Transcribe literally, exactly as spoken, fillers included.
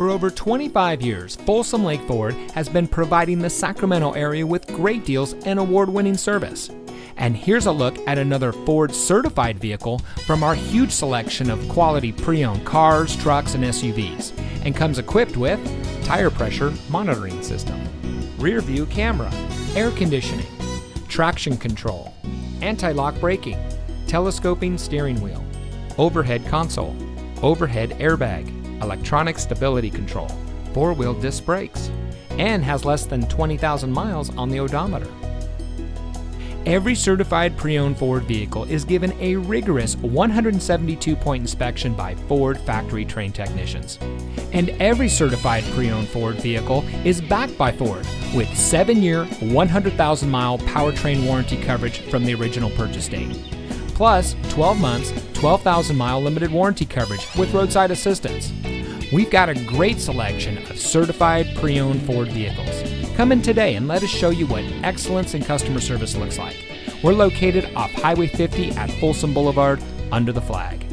For over twenty-five years, Folsom Lake Ford has been providing the Sacramento area with great deals and award-winning service. And here's a look at another Ford-certified vehicle from our huge selection of quality pre-owned cars, trucks, and S U Vs, and comes equipped with tire pressure monitoring system, rear view camera, air conditioning, traction control, anti-lock braking, telescoping steering wheel, overhead console, overhead airbag, electronic stability control, four-wheel disc brakes, and has less than twenty thousand miles on the odometer. Every certified pre-owned Ford vehicle is given a rigorous one hundred seventy-two point inspection by Ford factory-trained technicians. And every certified pre-owned Ford vehicle is backed by Ford with seven-year, one hundred thousand mile powertrain warranty coverage from the original purchase date, plus twelve months, twelve thousand mile limited warranty coverage with roadside assistance. We've got a great selection of certified pre-owned Ford vehicles. Come in today and let us show you what excellence in customer service looks like. We're located off Highway fifty at Folsom Boulevard under the flag.